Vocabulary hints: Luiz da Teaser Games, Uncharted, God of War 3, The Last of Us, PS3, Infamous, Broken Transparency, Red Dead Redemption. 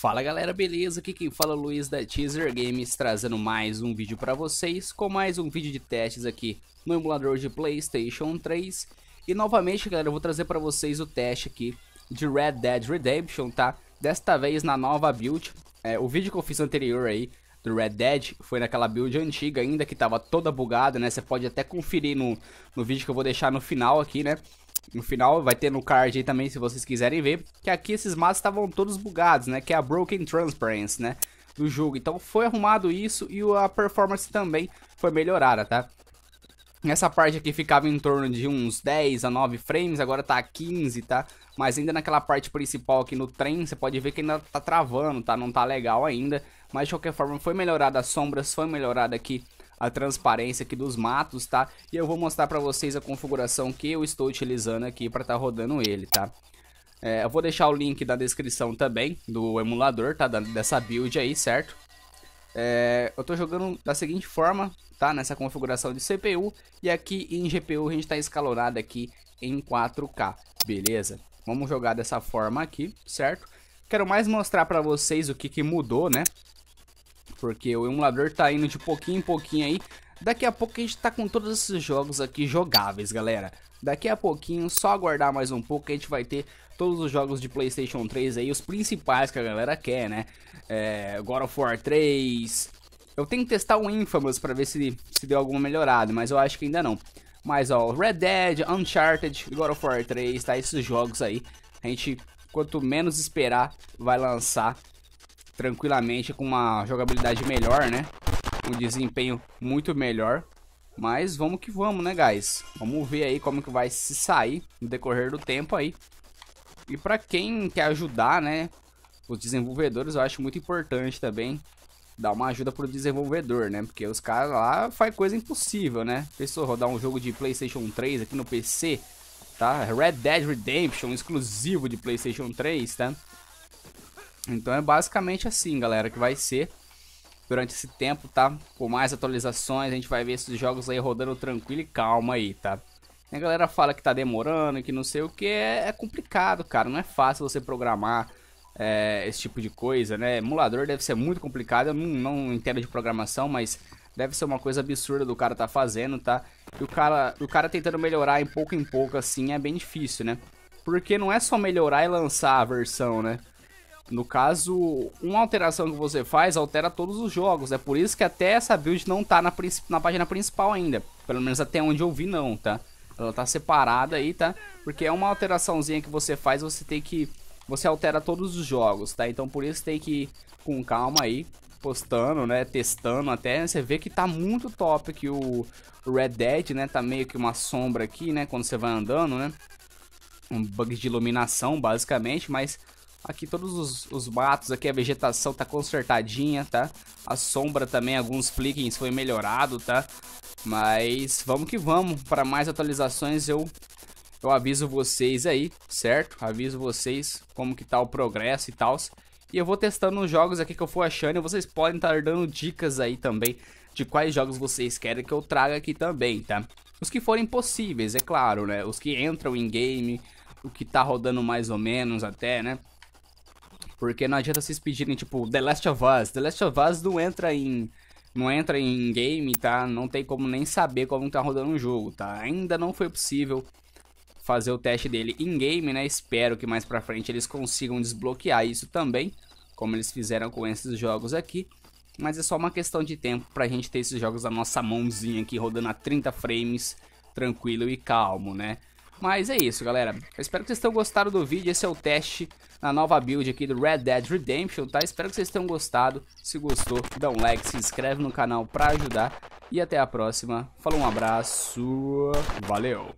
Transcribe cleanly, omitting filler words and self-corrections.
Fala galera, beleza? Aqui quem fala é o Luiz da Teaser Games, trazendo mais um vídeo pra vocês, com mais um vídeo de testes aqui no emulador de Playstation 3. E novamente galera, eu vou trazer pra vocês o teste aqui de Red Dead Redemption, tá? Desta vez na nova build. O vídeo que eu fiz anterior aí do Red Dead foi naquela build antiga ainda, que tava toda bugada, né? Você pode até conferir no vídeo que eu vou deixar no final aqui, né? No final vai ter no card aí também, se vocês quiserem ver, que aqui esses mapas estavam todos bugados, né? Que é a Broken Transparency, né? Do jogo. Então foi arrumado isso e a performance também foi melhorada, tá? Essa parte aqui ficava em torno de uns 10 a 9 frames, agora tá a 15, tá? Mas ainda naquela parte principal aqui no trem, você pode ver que ainda tá travando, tá? Não tá legal ainda, mas de qualquer forma foi melhorada as sombras, foi melhorada aqui a transparência aqui dos matos, tá? E eu vou mostrar pra vocês a configuração que eu estou utilizando aqui pra tá rodando ele, tá? Eu vou deixar o link na descrição também do emulador, tá? Dessa build aí, certo? Eu tô jogando da seguinte forma, tá? Nessa configuração de CPU, e aqui em GPU a gente tá escalonado aqui em 4K, beleza? Vamos jogar dessa forma aqui, certo? Quero mais mostrar pra vocês o que mudou, né? Porque o emulador tá indo de pouquinho em pouquinho aí. Daqui a pouco a gente tá com todos esses jogos aqui jogáveis, galera. Daqui a pouquinho, só aguardar mais um pouco, a gente vai ter todos os jogos de Playstation 3 aí, os principais que a galera quer, né? God of War 3... Eu tenho que testar o Infamous pra ver se deu alguma melhorada, mas eu acho que ainda não. Mas ó, Red Dead, Uncharted, God of War 3, tá? Esses jogos aí, a gente, quanto menos esperar, vai lançar tranquilamente, com uma jogabilidade melhor, né? Um desempenho muito melhor. Mas vamos que vamos, né, guys? Vamos ver aí como que vai se sair no decorrer do tempo aí. E pra quem quer ajudar, né, os desenvolvedores, eu acho muito importante também dar uma ajuda pro desenvolvedor, né? Porque os caras lá fazem coisa impossível, né? Pensou rodar um jogo de Playstation 3 aqui no PC, tá? Red Dead Redemption, exclusivo de Playstation 3, tá? Então é basicamente assim, galera, que vai ser durante esse tempo, tá? Com mais atualizações, a gente vai ver esses jogos aí rodando tranquilo e calma aí, tá? E a galera fala que tá demorando, que não sei o que, é complicado, cara. Não é fácil você programar esse tipo de coisa, né? Emulador deve ser muito complicado, eu não entendo de programação, mas deve ser uma coisa absurda do cara tá fazendo, tá? E o cara tentando melhorar em pouco, assim, é bem difícil, né? Porque não é só melhorar e lançar a versão, né? No caso, uma alteração que você faz altera todos os jogos. É por isso que até essa build não tá na página principal ainda. Pelo menos até onde eu vi não, tá? Ela tá separada aí, tá? Porque é uma alteraçãozinha que você faz, você altera todos os jogos, tá? Então por isso tem que ir com calma aí, postando, né? Testando até. Você vê que tá muito top aqui o Red Dead, né? Tá meio que uma sombra aqui, né? Quando você vai andando, né? Um bug de iluminação, basicamente, mas... Aqui todos os matos, aqui a vegetação tá consertadinha, tá? A sombra também, alguns flickings foi melhorado, tá? Mas vamos que vamos, para mais atualizações eu aviso vocês aí, certo? Aviso vocês como que tá o progresso e tal. E eu vou testando os jogos aqui que eu for achando, e vocês podem estar dando dicas aí também de quais jogos vocês querem que eu traga aqui também, tá? Os que forem possíveis, é claro, né? Os que entram em game, o que tá rodando mais ou menos até, né? Porque não adianta vocês pedirem, tipo, The Last of Us. The Last of Us não entra em game, tá? Não tem como nem saber como tá rodando o jogo, tá? Ainda não foi possível fazer o teste dele em game, né? Espero que mais pra frente eles consigam desbloquear isso também, como eles fizeram com esses jogos aqui. Mas é só uma questão de tempo pra gente ter esses jogos na nossa mãozinha aqui, rodando a 30 frames, tranquilo e calmo, né? Mas é isso, galera. Eu espero que vocês tenham gostado do vídeo. Esse é o teste na nova build aqui do Red Dead Redemption, tá? Espero que vocês tenham gostado. Se gostou, dá um like, se inscreve no canal pra ajudar. E até a próxima. Falou, um abraço. Valeu!